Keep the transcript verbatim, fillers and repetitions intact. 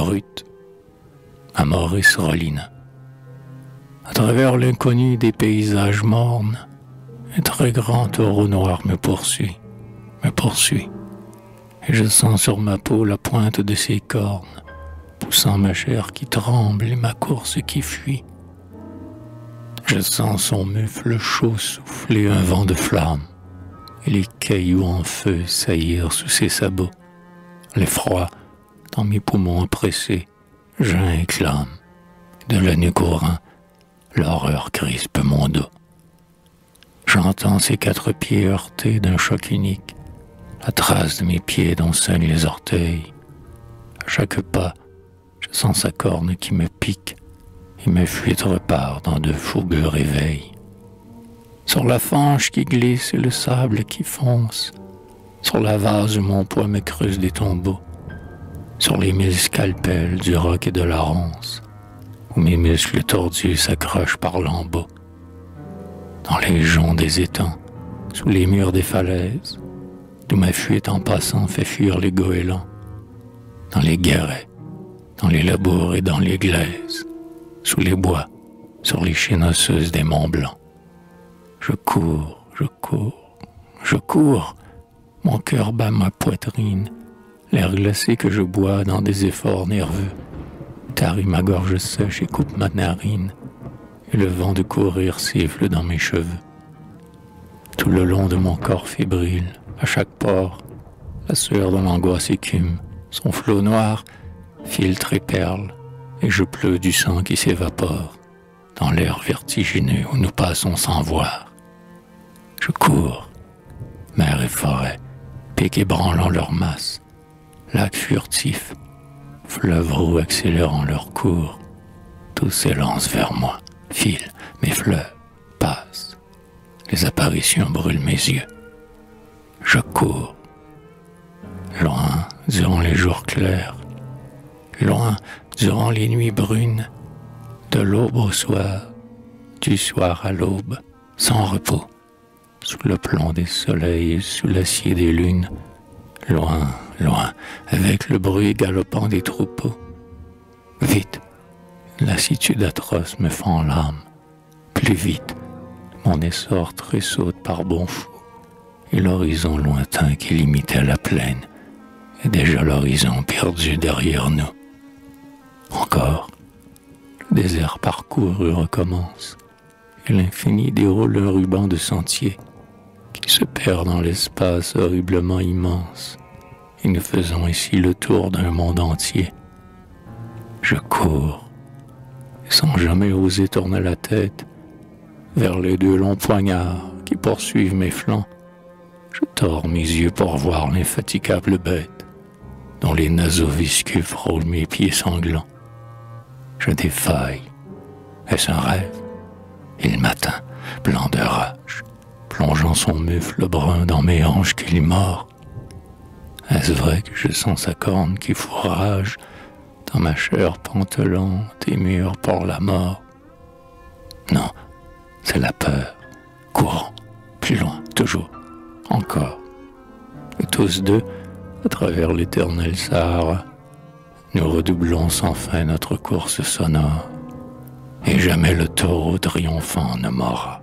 brute à Maurice Rollinat. À travers l'inconnu des paysages mornes, un très grand taureau noir me poursuit, me poursuit, et je sens sur ma peau la pointe de ses cornes, poussant ma chair qui tremble et ma course qui fuit. Je sens son mufle chaud souffler un vent de flamme, et les cailloux en feu saillir sous ses sabots. L'effroi, dans mes poumons pressés, j'inclame, de la nuque au rein, l'horreur crispe mon dos. J'entends ses quatre pieds heurtés d'un choc unique, la trace de mes pieds dont saignent les orteils. À chaque pas, je sens sa corne qui me pique, et mes fuites repartent dans de fougueux réveils. Sur la fange qui glisse et le sable qui fonce, sur la vase où mon poids me creuse des tombeaux, sur les mille scalpels du roc et de la ronce, où mes muscles tordus s'accrochent par lambeaux, dans les joncs des étangs, sous les murs des falaises, d'où ma fuite en passant fait fuir les goélands, dans les guérets, dans les labours et dans les glaises, sous les bois, sur les chaînes osseuses des monts blancs. Je cours, je cours, je cours, mon cœur bat ma poitrine, l'air glacé que je bois dans des efforts nerveux tarit ma gorge sèche et coupe ma narine, et le vent de courir siffle dans mes cheveux. Tout le long de mon corps fébrile, à chaque port, la sueur de l'angoisse écume, son flot noir filtre et perle, et je pleure du sang qui s'évapore dans l'air vertigineux où nous passons sans voir. Je cours, mer et forêt, pics ébranlant leur masse, lacs furtifs, fleuves roux accélérant leur cours, tout s'élance vers moi, file, mes fleurs, passent, les apparitions brûlent mes yeux. Je cours, loin durant les jours clairs, loin durant les nuits brunes, de l'aube au soir, du soir à l'aube, sans repos, sous le plomb des soleils et sous l'acier des lunes, loin, loin, avec le bruit galopant des troupeaux. Vite, une lassitude atroce me fend l'âme, plus vite, mon essor tressaute par bons fous, et l'horizon lointain qui limitait la plaine, est déjà l'horizon perdu derrière nous. Encore, le désert parcouru recommence, et l'infini déroule un ruban de sentiers qui se perd dans l'espace horriblement immense, et nous faisons ici le tour d'un monde entier. Je cours, sans jamais oser tourner la tête, vers les deux longs poignards qui poursuivent mes flancs. Je tords mes yeux pour voir l'infatigable bête, dont les naseaux visqueux frôlent mes pieds sanglants. Je défaille. Est-ce un rêve? Il m'atteint, blanc de rage, plongeant son mufle brun dans mes hanches qu'il mord. Est-ce vrai que je sens sa corne qui fourrage dans ma chair pantelante et mûre pour la mort? Non, c'est la peur, courant, plus loin, toujours, encore. Et tous deux, à travers l'éternel Sahara, nous redoublons sans fin notre course sonore, et jamais le taureau triomphant ne mourra.